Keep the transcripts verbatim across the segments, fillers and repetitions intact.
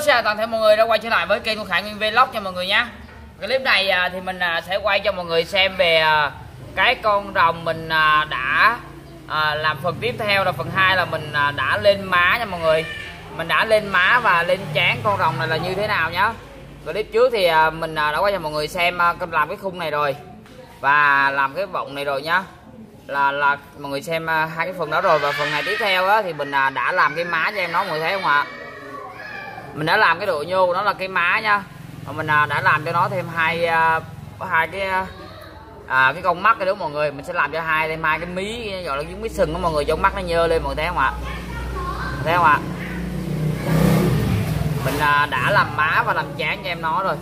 Hello, xin chào toàn thể mọi người đã quay trở lại với kênh của Khải Nguyên Vlog cho mọi người nhé. Clip này thì mình sẽ quay cho mọi người xem về cái con rồng mình đã làm phần tiếp theo là phần hai, là mình đã lên má nha mọi người. Mình đã lên má và lên trán con rồng này là như thế nào nhá. Clip trước thì mình đã quay cho mọi người xem làm cái khung này rồi và làm cái vọng này rồi nhá. Là là mọi người xem hai cái phần đó rồi, và phần này tiếp theo á thì mình đã làm cái má cho em nó, mọi người thấy không ạ? Mình đã làm cái độ nhô của nó là cái má nha, và mình đã làm cho nó thêm hai hai cái à, cái con mắt này đúng không mọi người. Mình sẽ làm cho hai thêm hai cái mí gọi là giống mí sừng đó mọi người, cho mắt nó nhơ lên mọi người thấy không ạ? Thấy không ạ? Mình đã làm má và làm trán cho em nó rồi.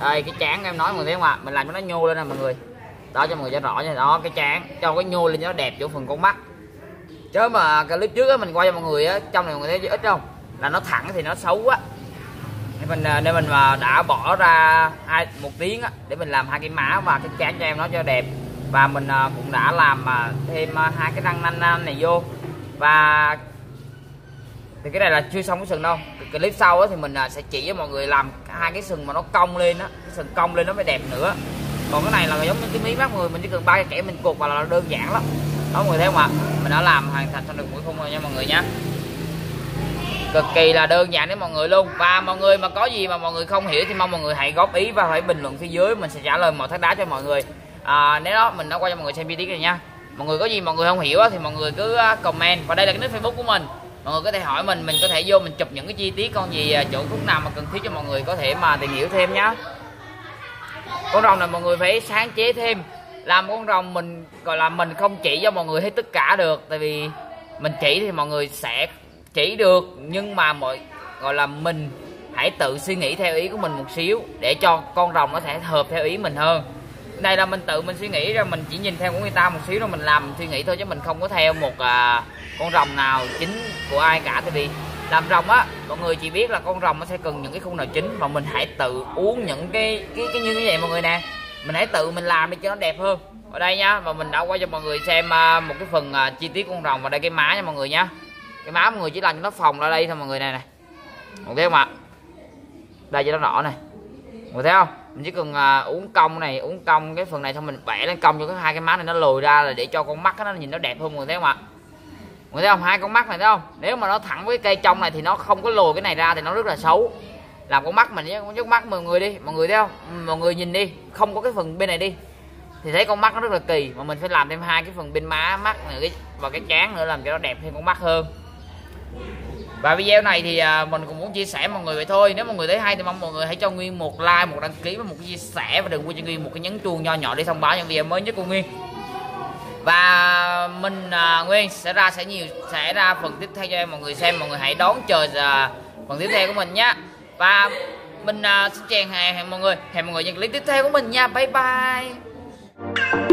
Đây cái trán em nói mọi người thấy không ạ? Mình làm cho nó nhô lên nè mọi người. Đó cho mọi người cho rõ nha, đó cái trán cho cái nhô lên cho nó đẹp chỗ phần con mắt. Chứ mà clip trước á mình quay cho mọi người á, trong này mọi người thấy ít không? Là nó thẳng thì nó xấu quá, nên mình nên mình đã bỏ ra hai một tiếng á để mình làm hai cái má và cái trán cho em nó cho đẹp, và mình cũng đã làm thêm hai cái răng nanh nanh này vô. Và thì cái này là chưa xong cái sừng đâu, cái clip sau á thì mình sẽ chỉ cho mọi người làm hai cái sừng mà nó cong lên á, cái sừng cong lên nó mới đẹp nữa. Còn cái này là giống như cái mí mắt mọi người, mình chỉ cần ba cái kẻ mình cột vào là đơn giản lắm đó mọi người thấy không ạ? Mình đã làm hoàn thành xong được mũi khung rồi nha mọi người nhé, cực kỳ là đơn giản đấy mọi người luôn. Và mọi người mà có gì mà mọi người không hiểu thì mong mọi người hãy góp ý và hãy bình luận phía dưới, mình sẽ trả lời mọi thắc đá cho mọi người. À, nếu đó mình đã quay cho mọi người xem video này nha. Mọi người có gì mọi người không hiểu thì mọi người cứ comment, và đây là cái nick Facebook của mình, mọi người có thể hỏi mình, mình có thể vô mình chụp những cái chi tiết con gì chỗ khúc nào mà cần thiết cho mọi người có thể mà tìm hiểu thêm nhá. Con rồng này mọi người phải sáng chế thêm, làm con rồng mình gọi là mình không chỉ cho mọi người hết tất cả được, tại vì mình chỉ thì mọi người sẽ chỉ được, nhưng mà mọi gọi là mình hãy tự suy nghĩ theo ý của mình một xíu để cho con rồng nó thể hợp theo ý mình hơn. Đây là mình tự mình suy nghĩ ra, mình chỉ nhìn theo của người ta một xíu rồi mình làm mình suy nghĩ thôi, chứ mình không có theo một à, con rồng nào chính của ai cả. Tại vì làm rồng á mọi người chỉ biết là con rồng nó sẽ cần những cái khung nào chính, mà mình hãy tự uống những cái cái cái như thế này mọi người nè, mình hãy tự mình làm để cho nó đẹp hơn ở đây nhá. Và mình đã quay cho mọi người xem à, một cái phần à, chi tiết con rồng và đây cái má nha mọi người nhá. Cái má mọi người chỉ làm cho nó phồng ra đây thôi mọi người này nè, mọi người thấy không ạ? Đây cho nó rõ này mọi người thấy không? Mình chỉ cần uh, uống cong này, uống cong cái phần này xong mình bẻ lên cong cho cái hai cái má này nó lùi ra là để cho con mắt nó nhìn nó đẹp hơn mọi người thấy không ạ? Mọi người thấy không? Hai con mắt này thấy không? Nếu mà nó thẳng với cây trong này thì nó không có lùi cái này ra thì nó rất là xấu. Làm con mắt mình với con mắt mọi người đi, mọi người thấy không? Mọi người nhìn đi, không có cái phần bên này đi thì thấy con mắt nó rất là kỳ, mà mình phải làm thêm hai cái phần bên má, mắt nữa và cái trán nữa làm cho nó đẹp thêm con mắt hơn. Và video này thì mình cũng muốn chia sẻ mọi người vậy thôi. Nếu mọi người thấy hay thì mong mọi người hãy cho Nguyên một like, một đăng ký và một cái chia sẻ, và đừng quên cho Nguyên một cái nhấn chuông nho nhỏ để thông báo những video mới nhất của Nguyên. Và mình Nguyên sẽ ra sẽ nhiều sẽ ra phần tiếp theo cho em mọi người xem, mọi người hãy đón chờ phần tiếp theo của mình nhé. Và mình xin chào hẹn mọi người hẹn mọi người những clip tiếp theo của mình nha. Bye bye.